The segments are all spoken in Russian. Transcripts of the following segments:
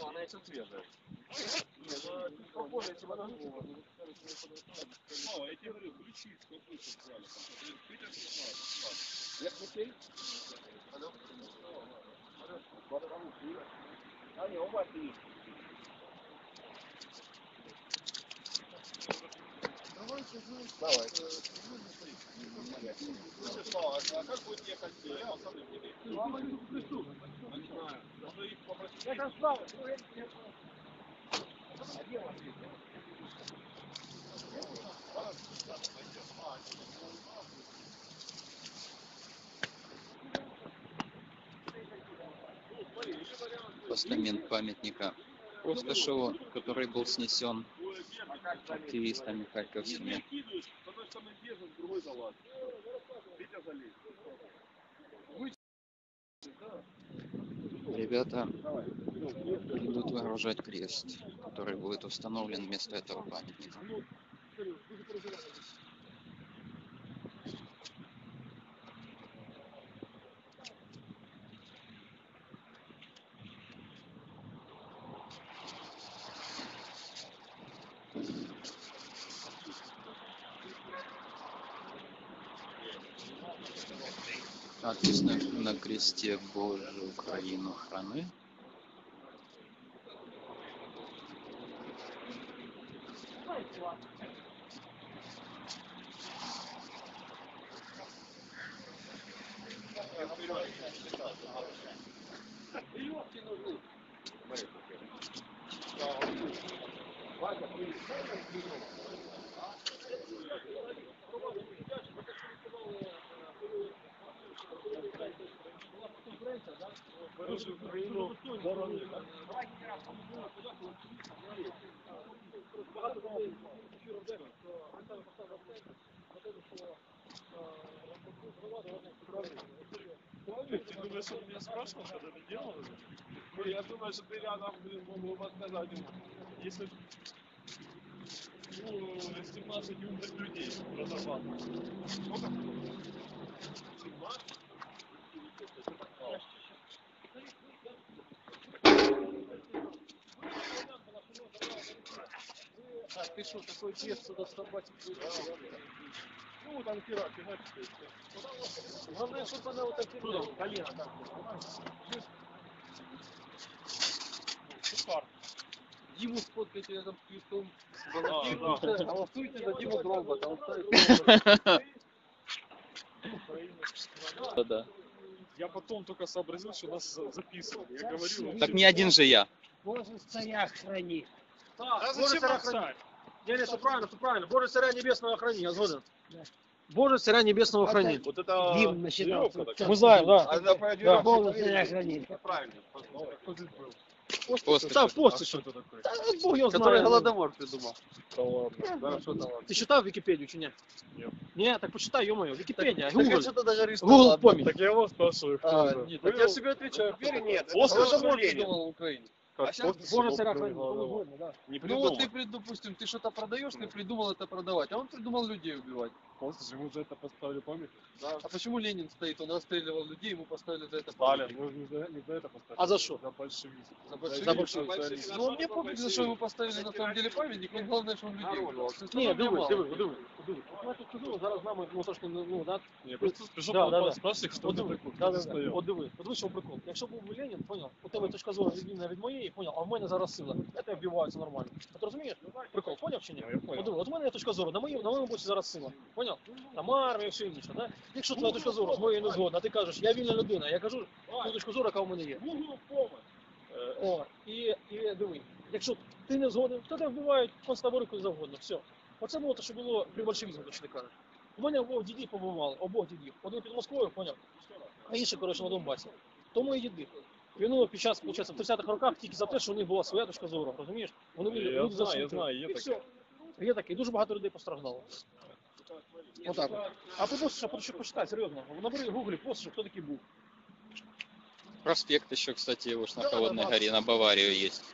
Она еще свежая. Я тебе говорю, ключи, сколько ключи взяли. Я ключей? А не, у вас есть. Давай. А как будет ехать? Я вам сами не даю. Надо их попросить. Это слава. А где вас есть? Постамент памятника Постишеву, который был снесен активистами харьковскими. Ребята идут вооружать крест, который будет установлен вместо этого памятника. Надпись на кресте «Боже, Украину храни». Ты думаешь, он меня спрашивал, когда ты делал? Ну, я думаю, что ты рядом, блин, могу вам сказать. Если, ну, 17 умных людей разорвало. Сколько? 17? А, ты что, такой тесто сюда стабатить? Ну, там пират, иначе стоит. Главное, чтобы она вот так туда, колено так. Шикарно. Диму сфоткайте рядом с крестом. Голосуйте за Диму Гроба. Да-да. Я потом только сообразил, что нас записывали. Я говорил, так не один же я. Боже, царя храни. Да, Боже, царя храни. Нет, это правильно, это правильно. Боже, царя небесного храни. Я звоню. Боже, царя небесного храни. Вот это Дим насчитал. Мы знаем, да. А Боже, царя храни. Правильно. Постишев. Да, Постишев это такой. Да, Бог его знает. Который Голодомор придумал. Да ладно. Хорошо, да ладно. Ты читал Википедию, чи нет? Нет. Нет, так почитай, ё-моё, Википедия. Гугл. Гугл помнит. Так я его спрашиваю. Так я себе отвечаю. Верь, нет. Постишев придумал Украину. А сейчас Боже, царя храни. Не придумал. Ну вот ты, допустим, ты что-то продаешь, ты придумал это продавать, а он придумал людей убивать. Постишев, ему за это поставили памятник. Да. А почему Ленин стоит? Он расстреливал людей, ему поставили за это памятник. Сталин, не за это поставили. А за что? За большевизм. За большевизм. Ну, мне пофиг, за что ему поставили на самом деле памятник, он главное, что он людей убивал. Нет, думай. Я тут сказал, зараз нам, ну, то, что, ну, да. Я просто спешу, спрашивай, что это прикол. Да. От диви, подивися прикол. Якщо був би Ленін, понял, у тебе точка зору відмінна від моєї, понял, а в мене зараз сила. Це вбивається нормально. Ти розумієш? Прикол, поняв чи ні? От у мене є точка зору, на моєму боці зараз сила. Понял? Там армія, все інше, да? Якщо твоя точка зору з моєю не згодна, ти кажеш, я вільна людина, я кажу, ту точку зору, яка в мене є. О, і диви, якщо ти не згоден, то тебе вбивають концтаборикою завгодно, все. Оце було те, що було при большевізмі, точно кажуть. У мене обох дідів побували, обох дідів. Один під Москвою, поняв, а інший, коротше, на Донбасі. То мої діди. Війну під час, виходить, в 30-х роках тільки за те, що у них була своя точка зору, розумієш? Вони люди засунули. І все. Є таке, і дуже багато людей постраждало. Отак от. А ти Постишев почитай, серйозно. Набери в гуглі Постишев, хто такий був. Проспект ще, кстати, его ж на Холодной горе, на Баварию есть.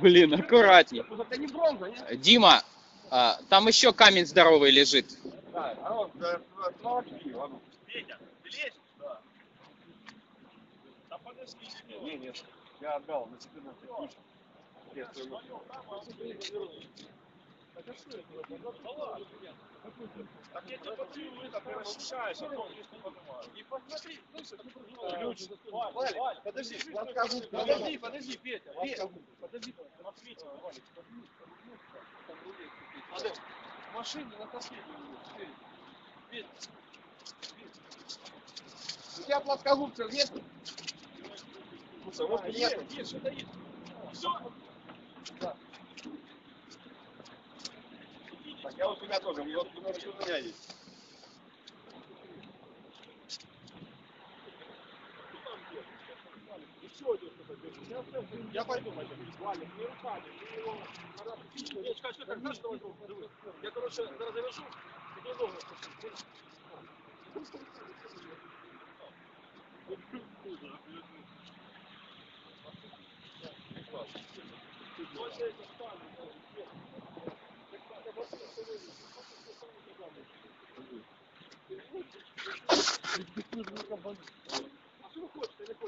Блин, аккуратней. Дима, там еще камень здоровый лежит. Я отдал на 14 тысяч. Так я тебя подниму, так ощущаешь, а то не поднимаешь. И посмотри, ключ. Валя, подожди, Петя. Подожди, ответь, Валя. Подожди, в машине на последнюю. Петя. У тебя плоскогубцев нет? Может, есть, что-то есть. Все. Так, я вот у тебя тоже, вот у меня есть. Я пойду, Ваня, не руками, не его. Я, короче, когда завершу, тебе должен спустить.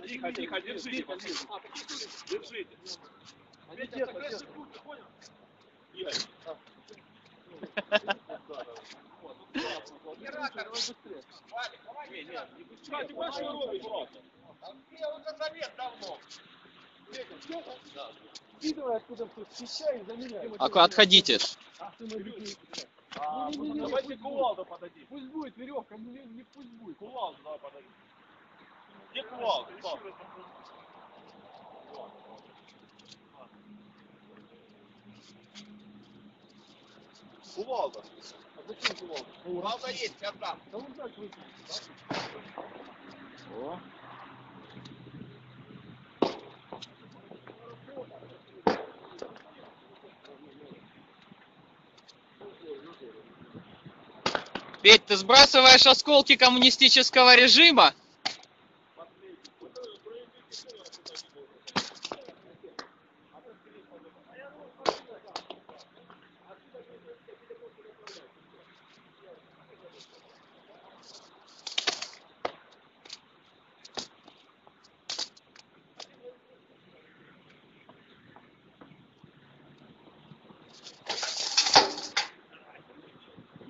Тихо, тихо, держите, держите. Ведь это такая же путь, ты понял? Оператор, он быстрее. Валик, давай, ты больше уровень, брат. Я уже завет давно. Отходите. Давайте кувалду подадим. Пусть будет веревка, не пусть будет. Кувалду давай подадим. Где кувалду? Кувалда. А зачем кувалда? Кувалда есть, я там. Да он так выйдет. Петь, ты сбрасываешь осколки коммунистического режима?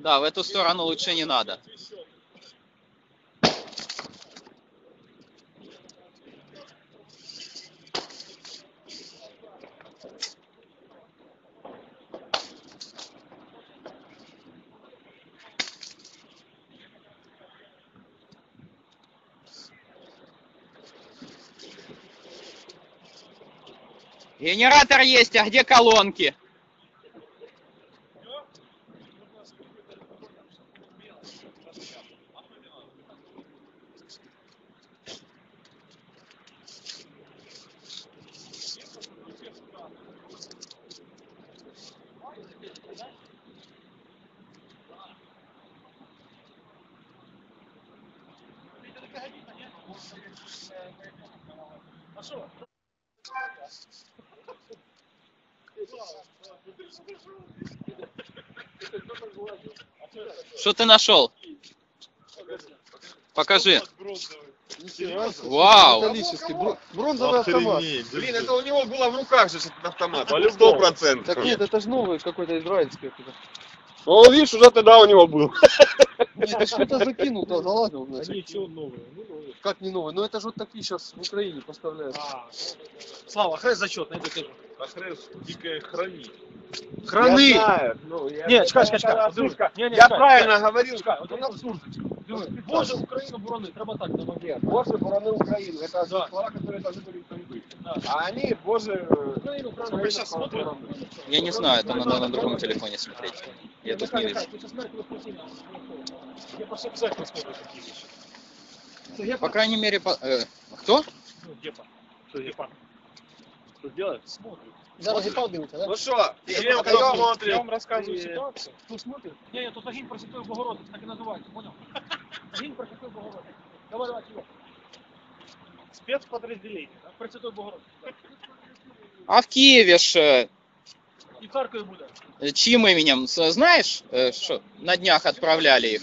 Да, в эту сторону лучше не надо. Генератор есть, а где колонки? Что ты нашел? Покажи. Вау! Бронзовый автомат. Блин, это у него было в руках же этот автомат. 100%. Так нет, это же новый какой-то израильский. Ну, видишь, уже тогда у него был. Ты что-то закинул-то, заладил. Они что, новые? Как не новые? Ну, это же вот такие сейчас в Украине поставляют. Слава, Хрес зачет, найди тоже. А Хрес дикая храни. Храни! Нет, чекай. Я правильно говорил. Это абсурд. Боже, Украину борони, треба так замовляти. Боже, борони Україну. Це слова, які навіть відповідь. А вони, Боже, Україну, Україну. Я не знаю, там надо на другому телефоні смотреть. Я тут не вижу. Я по шапсах посмотрю такие вещи. По крайней мере, кто? Депа. Что Депа? Что делает? Смотрит. Зараз Депа убился, да? Ну что, я вам рассказываю ситуацию. Кто смотрит? Нет, тут агин Пресвятої Богородиці, так и называется, понял? Агин Пресвятої Богородиці. Давай, его. Спецподразделение, да? Пресвятої Богородиці. А в Києві ж... І в Харкові буде. Чим іменем? Знаєш, що на днях відправляли їх?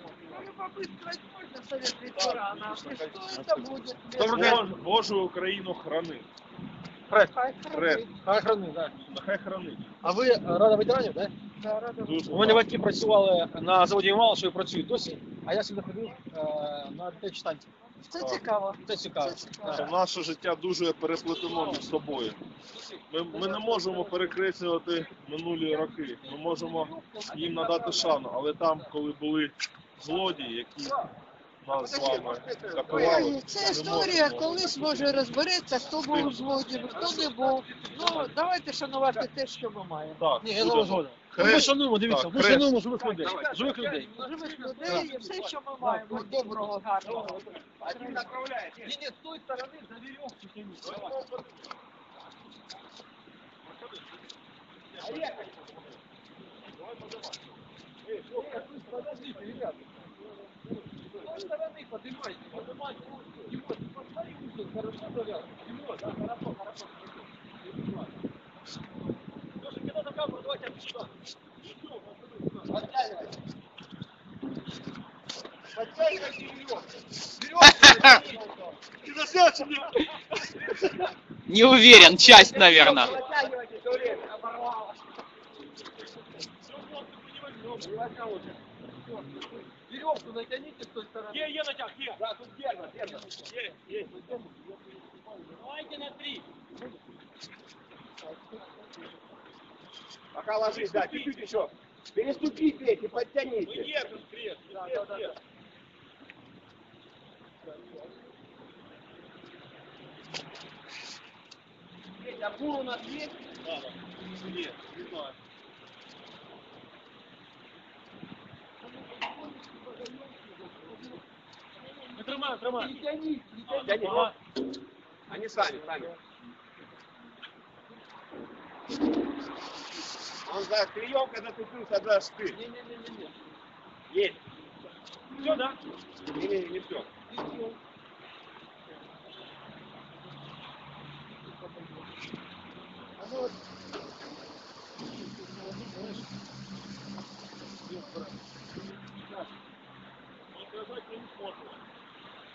Боже Україну храни. Хай хранить, так. Хай хранить. А ви Рада ветеранів, так? Так, Рада ветеранів. У мене батьки працювали на заводі Малшою і працюють досі, а я завжди ходив на дітей читанців. Це цікаво. Це цікаво. Наше життя дуже переплетено між собою. Ми не можемо перекреслювати минулі роки. Ми можемо їм надати шану, але там, коли були злодії, які нас з вами закривали. Це історія колись може розбереться, хто був злодієм, хто не був. Ну, давайте шанувати те, що ми маємо. Так, ні, я не згоден. Ми шануємо, дивіться, ми шануємо живих людей. Живих людей. Живих людей і все, що ми маємо. Доброго, гарного. Ні, з тої сторони за вірьовки тягнуть. Давай подавай. Ей, подождите, ребята. С стороны поднимайте, поднимайте. Хорошо, завязано. Хорошо, хорошо. Подтягивайте ее. Не уверен, часть, наверное. Веревку натяните с той стороны. Е, натяг, е. Да, тут верно, верно. Е. Давайте на 3. Пока ложись, да, чуть-чуть еще. Переступи, Петя, подтяните. Ну, нет, крест. Да. Петя, а бур у нас есть? Да. Нет, не знаю. Тримай. Не тяни, не тяни. Они сами. Он за прием, когда ты крылся, дашь ты. Не. Есть. Все, да? Не все.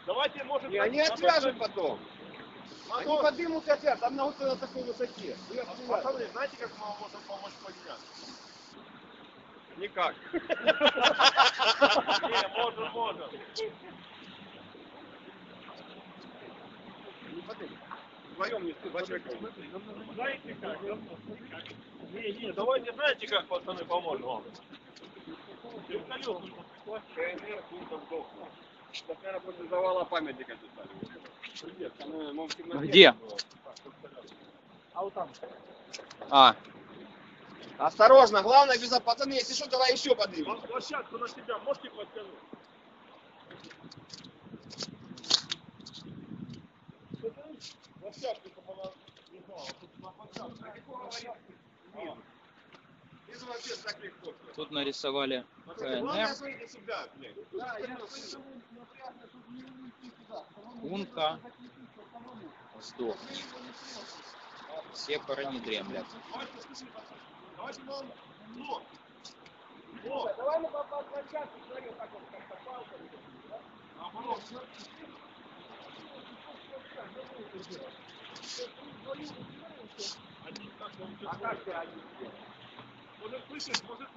Давайте, может... И они отвяжут потом. Они подымут и отвяжут, там научатся на такой высоте. Пацаны, знаете, как мы можем помочь поднять? Никак. Не, можем. Вдвоем не стыдно. Знаете как? Не, давайте, знаете как, пацаны, поможем вам? Вертолет нужно прикласти. КНР, куда вдохнуть. Так, наверное, просто завала памятника тут стали. Где? А вот там. Осторожно, главное без пацаны, если что, давай еще поднимем. Площадку на себя можете подтянуть? Площадку-то была, не знаю, тут на площадку. Нет. Тут нарисовали КНР, Унка, сдохни, все пары не дремлят. Может, слышишь, может,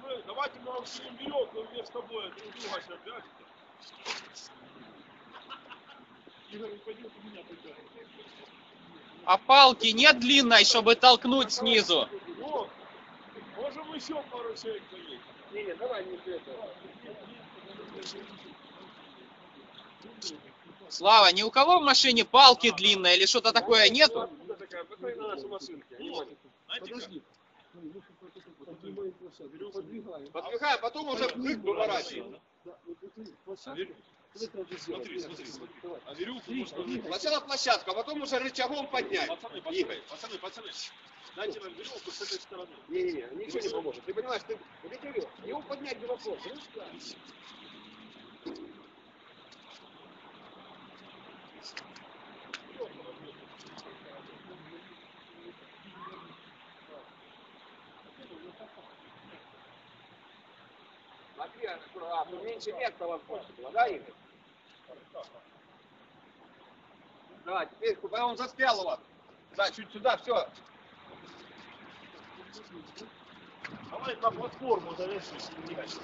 мы... Давайте мы вам всем веревку вместо тобой друг друга сейчас вяжете. А палки нет длинной, чтобы толкнуть снизу? О, можем еще пару человек поехать. Не, давай не для этого. Слава, ни у кого в машине палки длинные или что-то такое нету? Подвигай, потом уже бык поворачивай. Смотри, смотри, смотри. Сначала площадку, а потом уже рычагом поднять. Пацаны. Дайте нам веревку с этой стороны. Не-не-не, ничего не поможет. Ты понимаешь, ты веревку. Его поднять не вопрос. А, ну меньше места вас больше было, да, Игорь? Да, теперь он застрял у вас. Да, чуть сюда, все. Давай на платформу завяжи.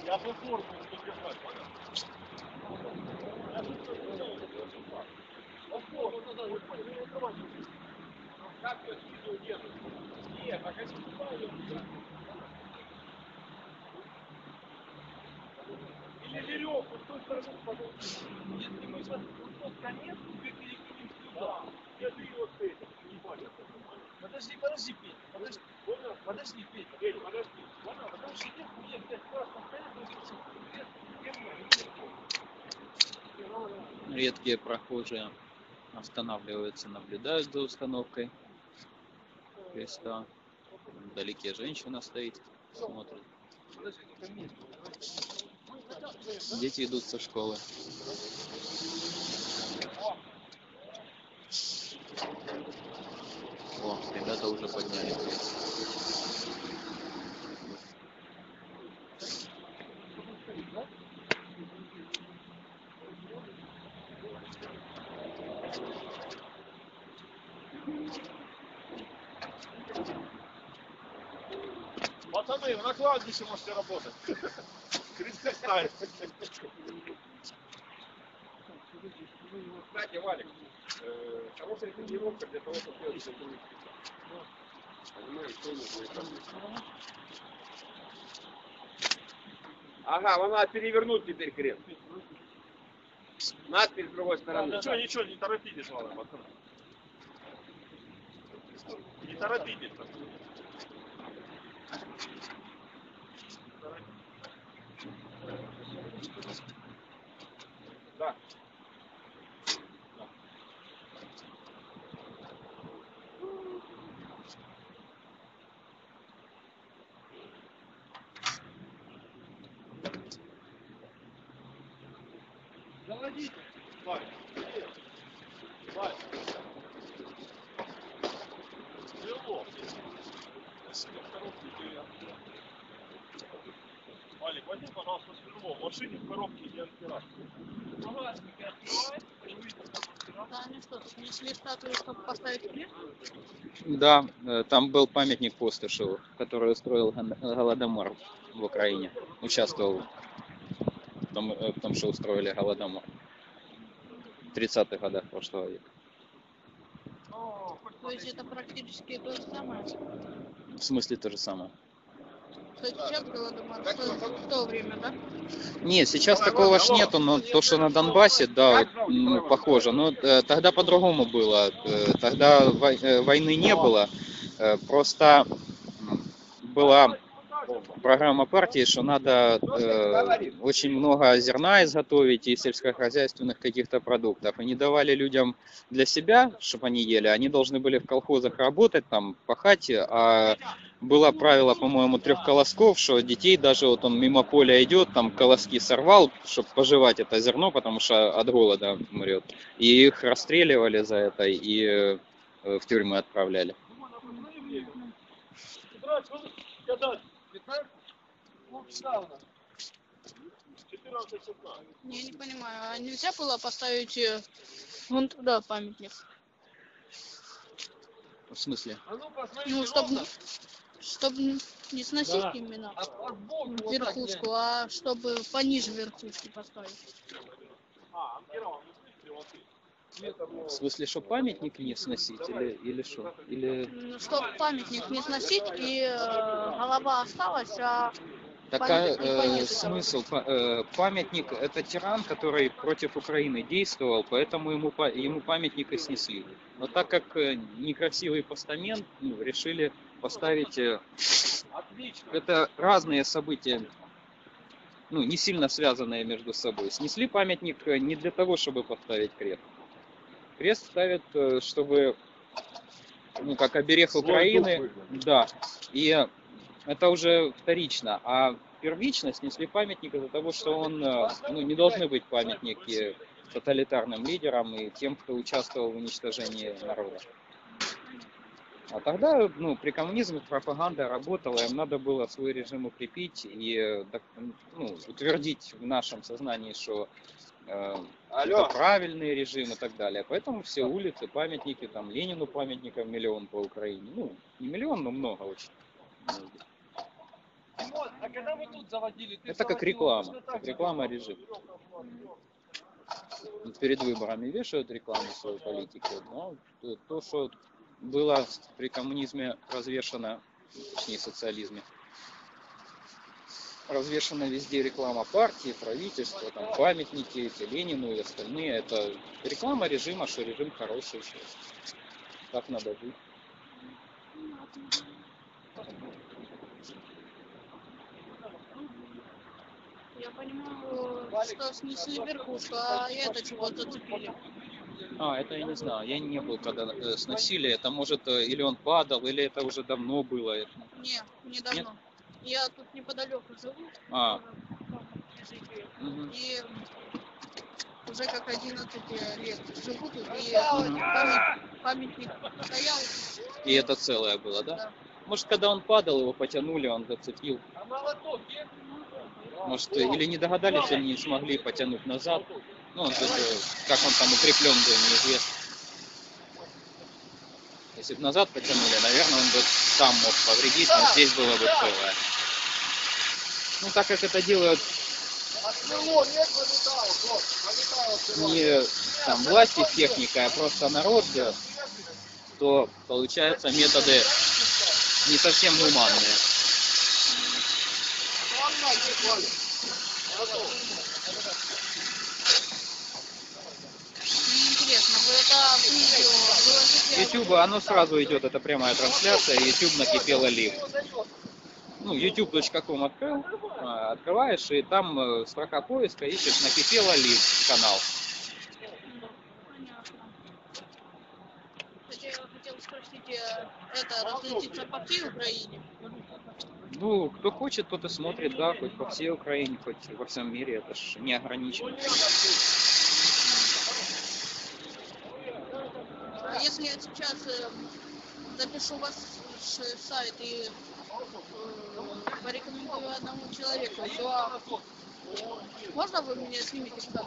Я платформу подбежать, пока. Как я снизу держу? Нет, а как я веревку, с той стороны потом. Если мы сейчас вот конец, мы перекинем сюда. Я три вот с этим. Подожди, Петя. Подожди, Петя. Понял? Потому что нет, мне взять красный конец. Редкие прохожие останавливаются, наблюдают за установкой креста. Вдалеке женщина стоит, смотрит. Дети идут со школы. О, ребята уже подняли крест. Пацаны, в накладнице можете работать. Кресты ставят. Кстати, Валик, хорошая тренировка для того, чтобы делать все другие. Понимаем, что нужно делать. Ага, вам надо перевернуть теперь крест. Надо с другой стороны. Да, ничего, не торопитесь, Валик, пацаны. Не торопитесь. Да. Заводите. Варь. Варь. Тяжело. Валик, возьми, пожалуйста, сверло. В машине в коробке не отбирать. Багажники открывают. Да, они что, тут несли статую, чтобы поставить крест? Да, там был памятник Постишеву, который устроил Голодомор в Украине. Участвовал в том, что устроили Голодомор в 30-х годах прошлого века. То есть это практически то же самое? В смысле то же самое? Что сейчас Голодомор? В то время, да? Нет, сейчас такого ж нету, но то, что на Донбассе, да, похоже. Но тогда по-другому было. Тогда войны не было. Просто была программа партии, что надо очень много зерна изготовить и сельскохозяйственных каких-то продуктов. И не давали людям для себя, чтобы они ели. Они должны были в колхозах работать, там, пахать, а... Было правило, по-моему, 3 колосков, что детей даже вот он мимо поля идет, там колоски сорвал, чтобы пожевать это зерно, потому что от голода умрет. И их расстреливали за это и в тюрьмы отправляли. Я не понимаю, а нельзя было поставить вон туда памятник? В смысле? Ну, чтобы не сносить, да, именно верхушку, а чтобы пониже верхушки поставить. В смысле, что памятник не сносить или что? Или... Ну, чтобы памятник не сносить и голова осталась, а... Смысл? Памятник — это тиран, который против Украины действовал, поэтому ему памятник и снесли. Но так как некрасивый постамент, решили поставить... Это разные события, ну, не сильно связанные между собой. Снесли памятник не для того, чтобы поставить крест. Крест ставят, чтобы, ну, как оберег Украины, да, и это уже вторично, а первично снесли памятник из-за того, что он, ну, не должны быть памятники тоталитарным лидерам и тем, кто участвовал в уничтожении народа. А тогда, ну, при коммунизме пропаганда работала, им надо было свой режим укрепить и, ну, утвердить в нашем сознании, что это правильный режим и так далее. Поэтому все улицы, памятники, там Ленину памятников миллион по Украине. Ну, не миллион, но много очень. А когда вы тут заводили, это как реклама. Как реклама режима. Перед выборами вешают рекламу своей политики. Но то, что было при коммунизме развешено, точнее социализме, развешена везде реклама партии, правительства, там, памятники эти Ленину и остальные. Это реклама режима, что режим хороший. Так надо жить. Я понимаю, что снесли вверху, а это чего-то цепили. А, это я не знаю. Я не был, когда сносили. Это может, или он падал, или это уже давно было. Не, не давно. Нет? Я тут неподалеку живу. А. И уже как 11 лет живу тут, и памятник стоял. И это целое было, да? Да. Может, когда он падал, его потянули, он зацепил. Может, или не догадались, они не смогли потянуть назад. Ну, он тут, как он там укреплен был, неизвестно. Если бы назад потянули, наверное, он бы сам мог повредить, но здесь было бы целое. Ну, так как это делают не там власти с техникой, а просто народ, то получаются методы не совсем гуманные. YouTube, оно сразу идет, это прямая трансляция, YouTube накипело лив. Ну, youtube.com открыл, открываешь, и там строка поиска, ищешь накипело лив канал. Кстати, я хотела спросить, это разлетится по всей Украине? Ну, кто хочет, тот и смотрит, да, хоть по всей Украине, хоть во всем мире, это ж не ограничено. Если я сейчас запишу ваш сайт и порекомендую одному человеку, то можно вы меня снимите сюда?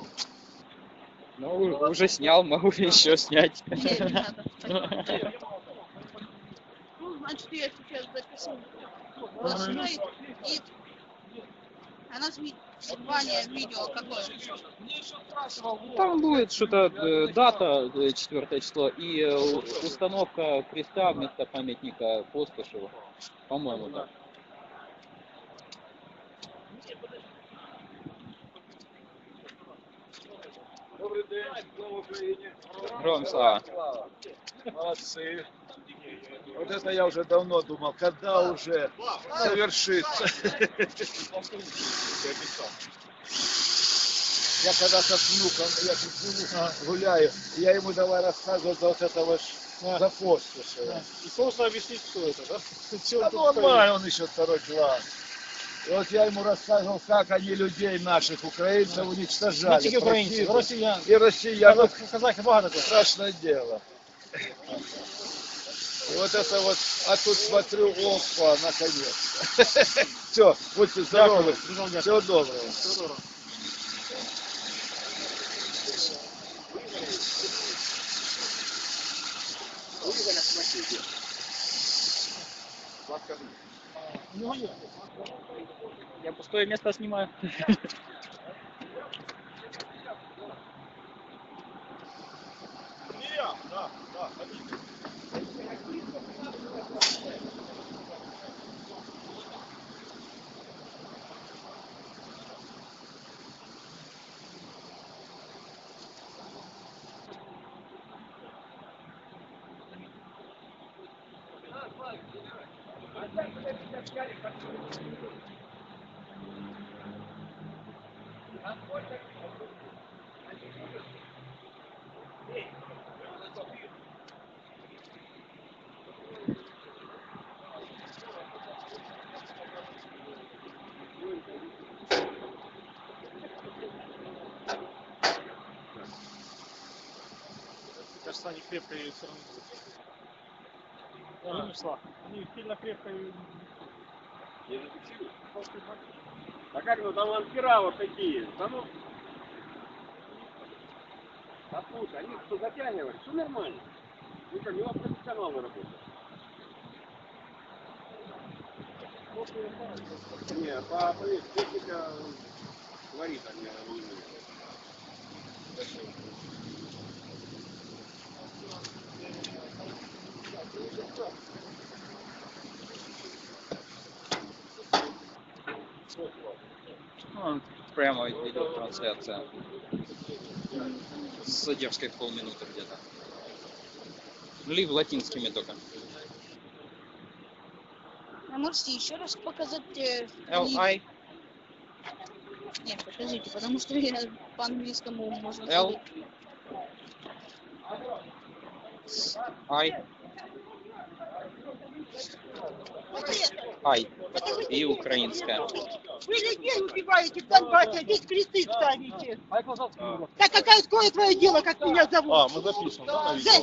Ну, уже снял, могу еще снять. Нет, не надо. Ну, значит, я сейчас запишу ваш сайт и... А название видео какое? Там будет что-то, дата 4 число и установка креста вместо памятника Постишеву. По-моему, да. Добрый день, слава Украине. Громса. Молодцы. Вот это я уже давно думал, когда уже совершится. Я когда-то с внуком, я тут с внуком гуляю, и я ему давай рассказывать вот этого за Постишева. И сложно объяснить, кто это, да? Да нормально, он еще второй класс. И вот я ему рассказывал, как они людей наших, украинцев, уничтожали. Не только украинцы, россиян. И россиян. Вот казахи багато. Страшное дело. И вот это вот, а тут смотрю, опа, наконец-то. Все, будьте здоровы. Всего доброго. Я пустое место снимаю. Кажется, они крепко ее все равно. Она не шла. Они сильно крепко ее... Не зафиксируют. А как, ну там анкера вот такие. Да ну... А пусть, они что затягивали, все нормально. Ну как, у него профессионалы работают. Нет, по техника говорит, а не умеет. Он прямо идет трансляция. С задержкой в полминуты где-то. Либо латинскими только. А можете еще раз показать? L-I. Нет, покажите, потому что я по-английскому можно сказать. L-I. Ай, и украинская. Вы людей убиваете в Донбассе, а здесь кресты ставите. Так какое твое дело, как меня зовут? А, мы запишем.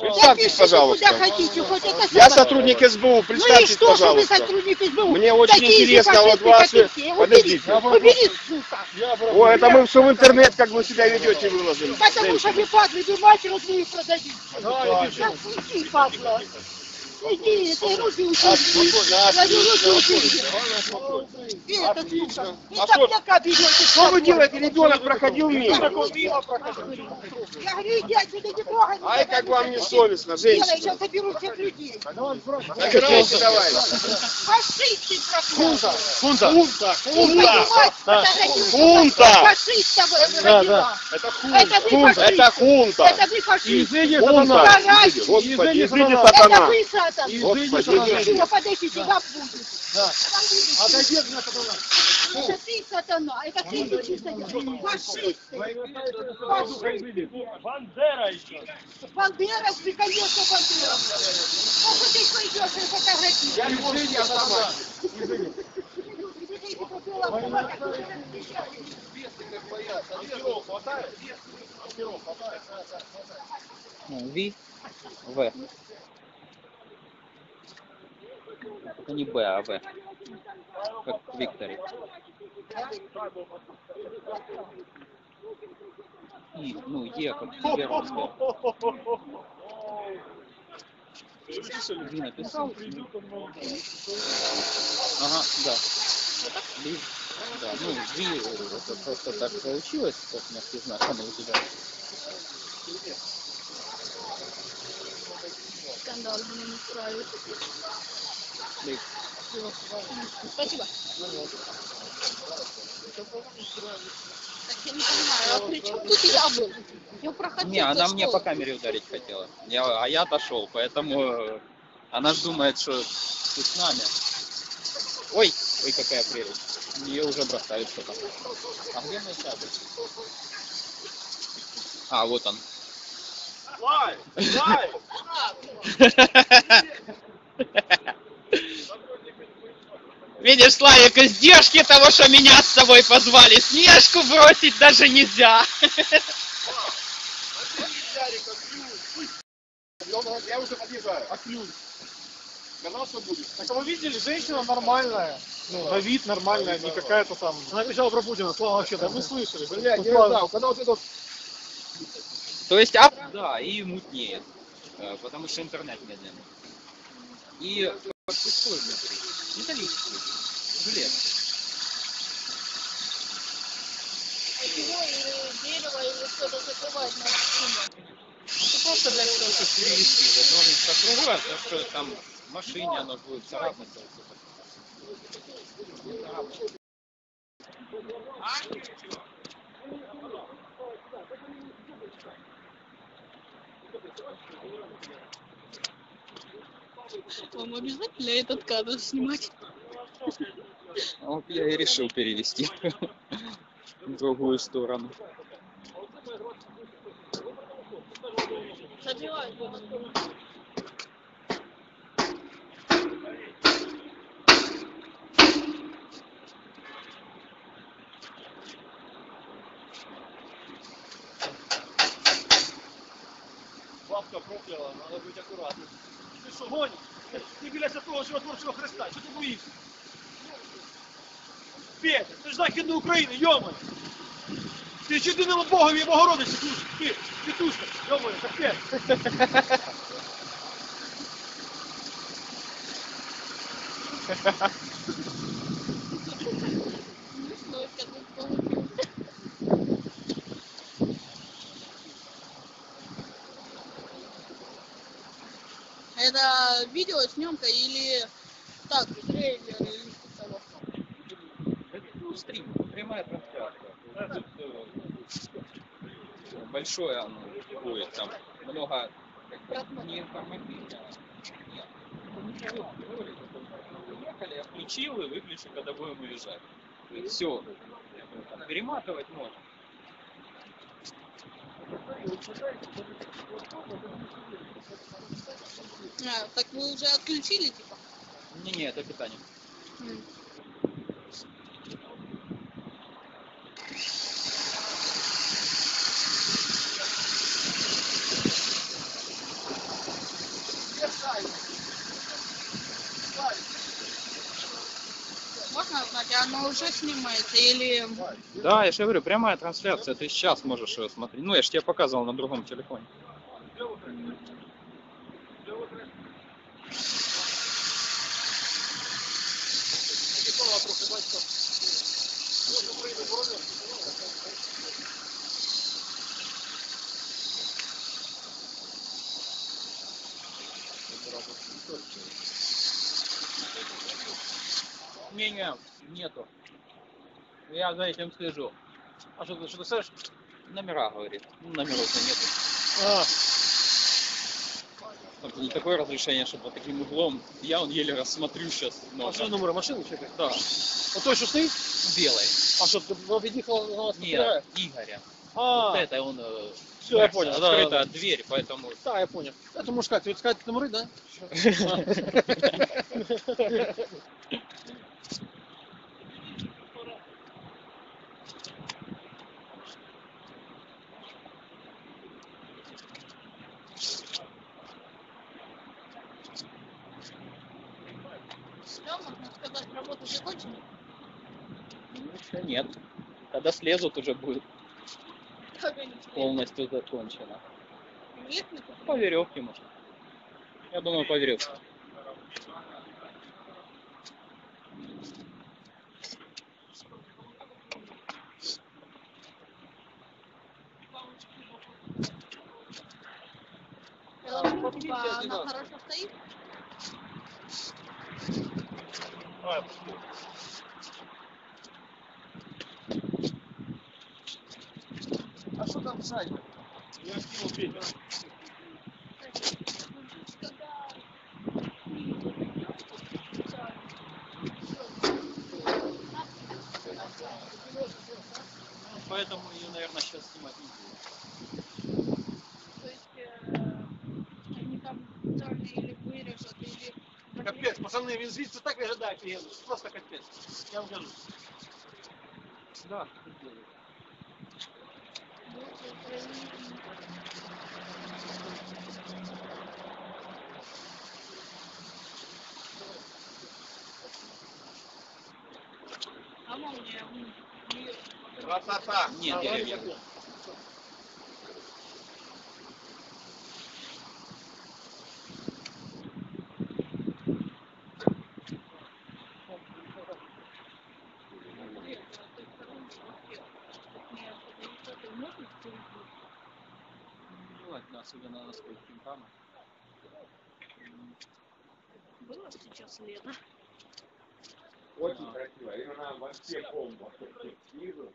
Представьтесь, пожалуйста. Хотите, я сотрудник СБУ, представьтесь, ну и что, пожалуйста. Что вы сотрудник СБУ? Мне очень такие интересно вот ваши... Подождите. Убери, сука. О, это мы все в интернет, как вы себя ведете, выложили. Потому что вы падлы, вы матерь, вы их продадите. Да, иди, падла. Иди, это руки учили. Отлично. Что вы делаете? Ребенок проходил мимо. Я говорю, иди отсюда, не трогай. Ай, как вам не совестно, женщина. Я сейчас заберу всех людей. Забирайте, давай. Фашисты пропустят. Хунта. Фашиста родила. Это хунта. Это хунта. Это вы фашисты. Хунта. Господи, извините, сатана. Подождите, подождите, вам будет. Отойди от меня, сатана. Это ты, сатана. Это ты, сатана. Фашисты. Фашисты. Бандера еще. Бандера, приколился Бандера. Как ты пойдешь и фотографируешь? Я не могу не оставаться. Извини. Извините, попила в кулак, а вы не встречали. Бесы, как боятся. Оперов хватает? Оперов хватает. Ви. В. Это не Б, а В. Как в Викторе. И, ну, Е, как в Веровской. Где написано? Ага, да. Да, ну, Ви, это просто так получилось, как мягкий знак, она у тебя. Скандал мне не нравится. Спасибо. Так, я не понимаю, а при чем тут я был? Я проходил. Не, она мне по камере ударить хотела. А я отошел, поэтому она же думает, что ты с нами. Ой, ой, какая прелесть. Ее уже бросают что-то. А где мой шабль? А, вот он. Лай! Лай! Видишь, Славик, издержки того, что меня с собой позвали, снежку бросить даже нельзя. Я уже подъезжаю. А клюв? Канал что будет? Так вы видели, женщина нормальная. На вид нормальная, не какая-то там... Она кричала про Путина, Слава вообще, да мы слышали. Блядь, я не знаю, когда вот этот... То есть, да, и мутнеет, потому что интернет медленный. И... металлический жилет. А чего или дерево, или что-то закрывать на машину? Это просто для того, чтобы перевести из одного места в другое, потому что там в машине оно будет царапать. Вам обязательно этот кадр снимать? Вот я и решил перевести в другую сторону. Бабка прокляла, надо быть аккуратным. Ты что, гонишь? Ты біля святого животворчого Христа, что ты боишься? Петя, ты ж Західна Україна, йомай! Ти чи ти не Богові і Богородиці служиш? Ти, петушка, йомай, капець! Это видео, снимка или так, трейлер или что-то? Это стрим, прямая трансляция. Да. Большое оно будет, там много неинформативного. Приехали, я включил и выключу, когда будем уезжать. Все, перематывать можно. А, так вы уже отключили, типа? Не, это питание. Можно узнать, оно уже снимается или... Да, я же говорю, прямая трансляция, ты сейчас можешь ее смотреть. Ну, я же тебе показывал на другом телефоне. Мнения нету. Я за этим слежу. А что ты слышишь? Номера, говорит. Ну, номеров-то нету. Там не такое разрешение, чтобы вот таким углом. Я еле рассмотрю сейчас. А что номер машины чекать? Да. А то, что стоит? Белый. А что, ты объединил на вас? Нет, Игоря. А. Вот это он... Все, я понял. Открыта дверь, поэтому... Да, я понял. Это мужская, ты искать номеры, да? Что, можно сказать, работа закончена? Нет. Когда слезут, уже будет полностью закончено. Нет, нет. По веревке можно. Я думаю, по веревке. Она хорошо стоит? Давай, пошли. А что там сзади? Я скинул петь. Поэтому ее, наверное, сейчас снимать не буду. То есть они там даже или вырежут, или... Капец, пацаны, винзвидцы так ожидают клиентов. Просто капец. Я вам скажу. Да, что делать? А молния красота! Нет, я вижу. Особенно на сколько там. Было сейчас лето. Очень красиво. И она вообще бомба. Снизу.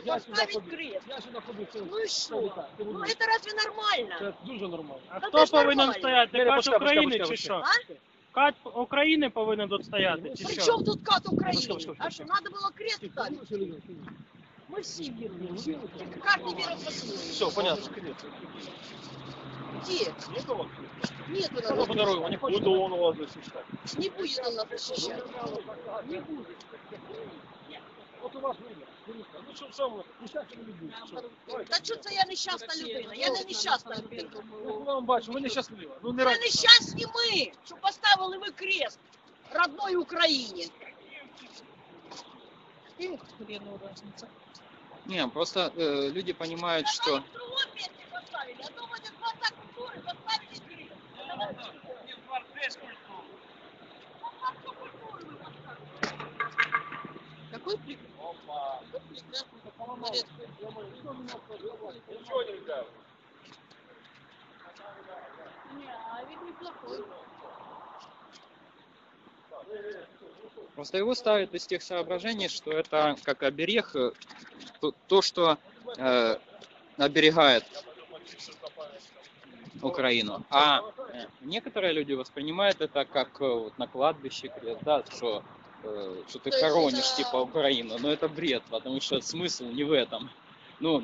камеры, поставить крест. Ну и что? Ну это разве нормально? Це дуже нормально. А хто повинен стояти? Кат України чи що? Кат України повинен тут стояти чи що? При чому тут кат України? А що, треба було крест ставити? Мы все вернули. Каждый верит по своему. Все, понятно. Где? Нет, он не будет он у вас защищать. Не будет он нас защищать. Не будет. Вот у вас выбор. Ну что, сам несчастный любит. Да что-то я несчастная людина. Я не несчастная людина. Ну вам бачу, вы несчастливы. Ну не раз. Мы несчастні ми, що поставили ви крест родной Україні. Им хреново разница. Не, просто люди понимают, да что... Какой прикол? Не, а ведь неплохой. Просто его ставят из тех соображений, что это как оберег, то, что оберегает Украину. А некоторые люди воспринимают это как вот, на кладбище, да, что, что ты хоронишь типа Украину. Но это бред, потому что смысл не в этом. Ну,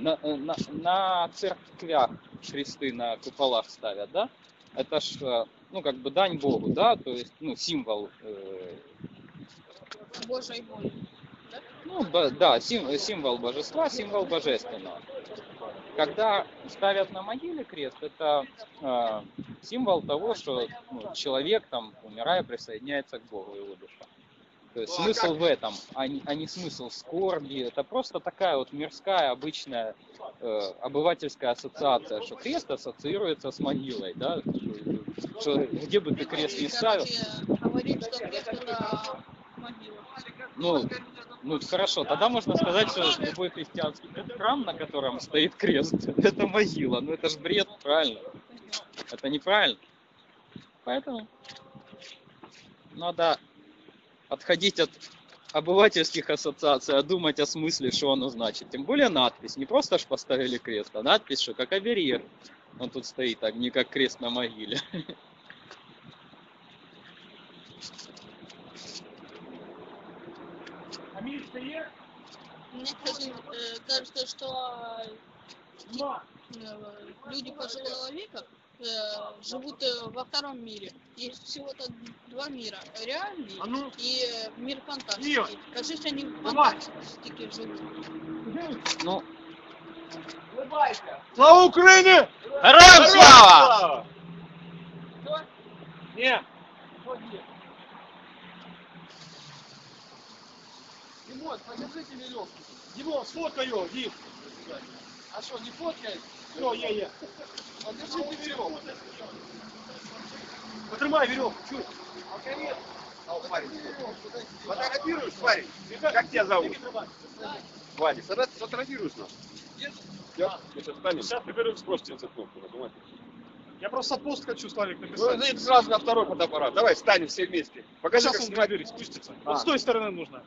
на церквях кресты на куполах ставят, да? Это ж, ну, как бы дань Богу, да, то есть, ну, символ... Божьей воли, да? Ну, да, символ божества, символ божественного. Когда ставят на могиле крест, это символ того, что ну, человек, там, умирая, присоединяется к Богу, его душа. То есть смысл в этом, а не смысл скорби. Это просто такая вот мирская, обычная обывательская ассоциация, что крест ассоциируется с могилой, да? Что, где бы ты крест не ставил. Ну, хорошо, тогда можно сказать, что любой христианский храм, на котором стоит крест, это могила. Ну это ж бред, правильно? Это неправильно. Поэтому надо отходить от обывательских ассоциаций, а думать о смысле, что оно значит. Тем более надпись. Не просто ж поставили крест, а надпись, что как оберег. Он тут стоит, а не как крест на могиле. Мне кажется, что люди пожилого века живут во втором мире. Есть всего-то два мира. Реальный и мир фантастики. Кажется, они в фантастике живут. Ну. Слава Украине! Героям слава! Что? Нет. Димон, подержите веревку. Димон, сфоткай ее, Дим. А что, не фоткает? Все, я. Подержите веревку. Потримай веревку, чуть. А конец. А, парень. Фотографируешь, парень? Как тебя зовут? Вадя, сфотографируешь нас? Все, мы сейчас станем. Сейчас приберем, спросите эту кнопку, разумайте. Я просто пост хочу, Славик, написать. Ну, сразу на второй фотоаппарат. Давай, встанем все вместе. Покажи, сейчас он наберись, спустится. Вот с той стороны нужно.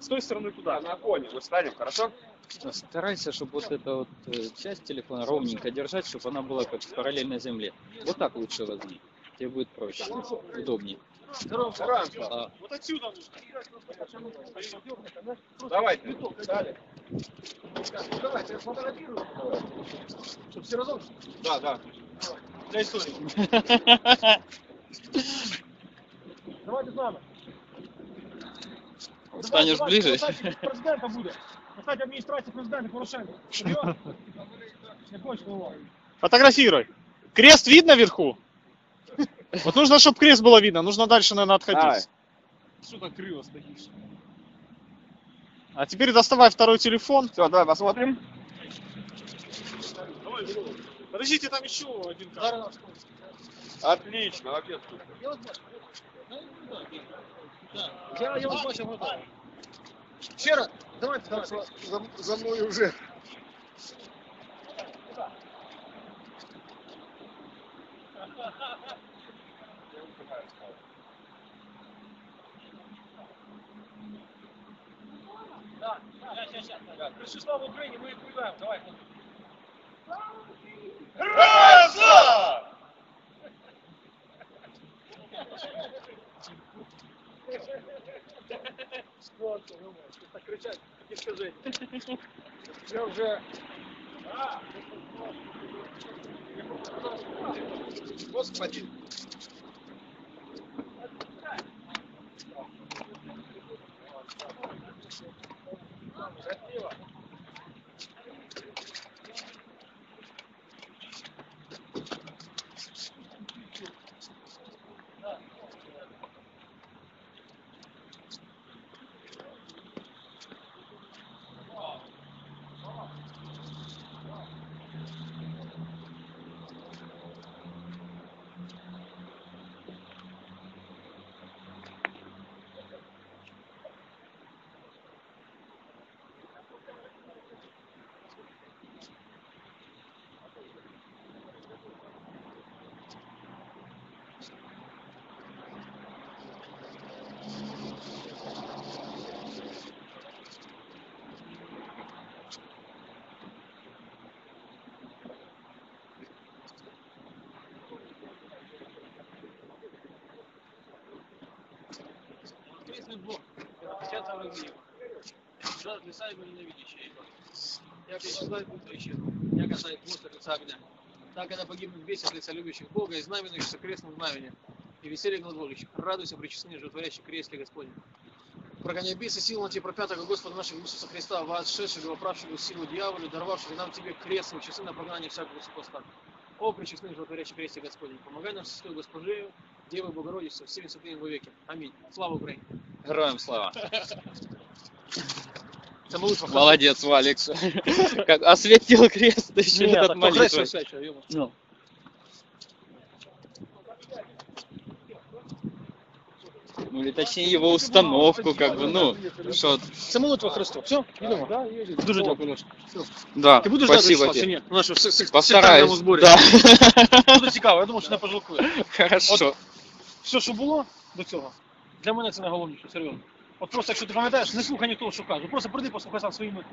С той стороны туда. На коне мы встанем, хорошо? Старайся, чтобы вот эта вот часть телефона ровненько держать, чтобы она была как параллельно земле. Вот так лучше возьми. Тебе будет проще, удобнее. Вот отсюда нужно. Давай, цветок, дали. Давай, я сфотографирую. Чтобы все разом? Да, да. Для истории. Давайте с нами. Станешь ближе. Президента будет. Кстати, администрация президента Порошенко. Фотографируй. Крест видно вверху? Вот нужно, чтобы крест было видно. Нужно дальше, наверное, отходить. Что так криво стоишь? А теперь доставай второй телефон. Все, давай посмотрим. Подождите, там еще один кадр. Отлично, вообще супер. Я вас бачу, вот так. Еще раз, давайте за мной уже. Да, сейчас. Плюс 6 в Украине, мы их убиваем. Давай, хлопцы. Раза! Что ты думаешь? Так кричать, не скажи. Я уже... Господи! Блок. 50 рублей. Сюда отлисай его ненавидящие. Я перечисляю пункты исчезну. Я касаюсь мусор лица огня. Так, когда погибнут весь от лица любящих Бога и знаменующихся крестным знамени. И веселье глаголющих. Радуйся, причисленный, животворящий кресле Господне. Прогоняй бесы, силу антипропятого Господа нашего Иисуса Христа, воотшедшего, воправшего силу дьяволю, даровавшего нам тебе крестным часы на прогнание всякого супоста. О, причисленный, животворящий кресле Господне, помогай нам, святой Госпожею, Девы Богородице, всеми святыми во веки. Аминь. Слава Украине. Героям слава. Молодец, Валекс. Осветил крест, да еще этот молитвой. Ну или точнее его установку, как бы, ну, что... Самолотва Христу. Все, идемо. Дуже дякую, Леш. Да, ти будеш спасибо тебе. Постараюсь, да. Дуже цікаво, я думав, що не пожалкую. Хорошо. Все, що було до цього, для мене це найголовніше, серйозно. От просто, якщо ти пам'ятаєш, не слухай ніхто, що кажуть. Просто прийди, послухай сам своїми...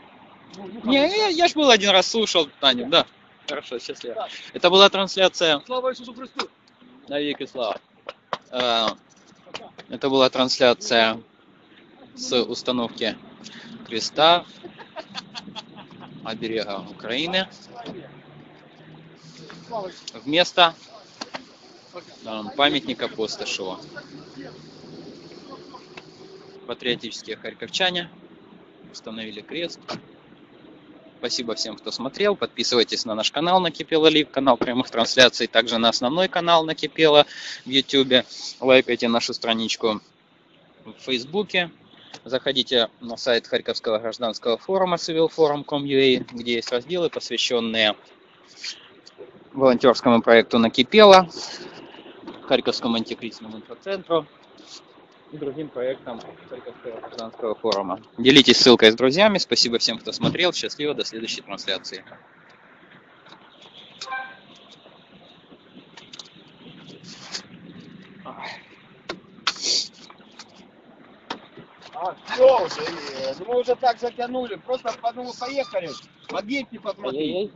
Не, я ж був один раз слушав, Таню, да. Хорошо, щасливо. Це була трансляція... Слава Ісусу Христу! Навіки слава. Это была трансляция с установки креста оберега Украины вместо памятника Постишеву. Патриотические харьковчане установили крест. Спасибо всем, кто смотрел. Подписывайтесь на наш канал «Накипело Лив», канал прямых трансляций, также на основной канал «Накипело» в YouTube. Лайкайте нашу страничку в Фейсбуке. Заходите на сайт Харьковского гражданского форума civilforum.ua, где есть разделы, посвященные волонтерскому проекту «Накипело», Харьковскому антикризисному центру и другим проектам Харьковского гражданского форума. Делитесь ссылкой с друзьями. Спасибо всем, кто смотрел. Счастливо, до следующей трансляции. А все уже, мы уже так затянули. Просто поехали. Подъедьте, посмотрите.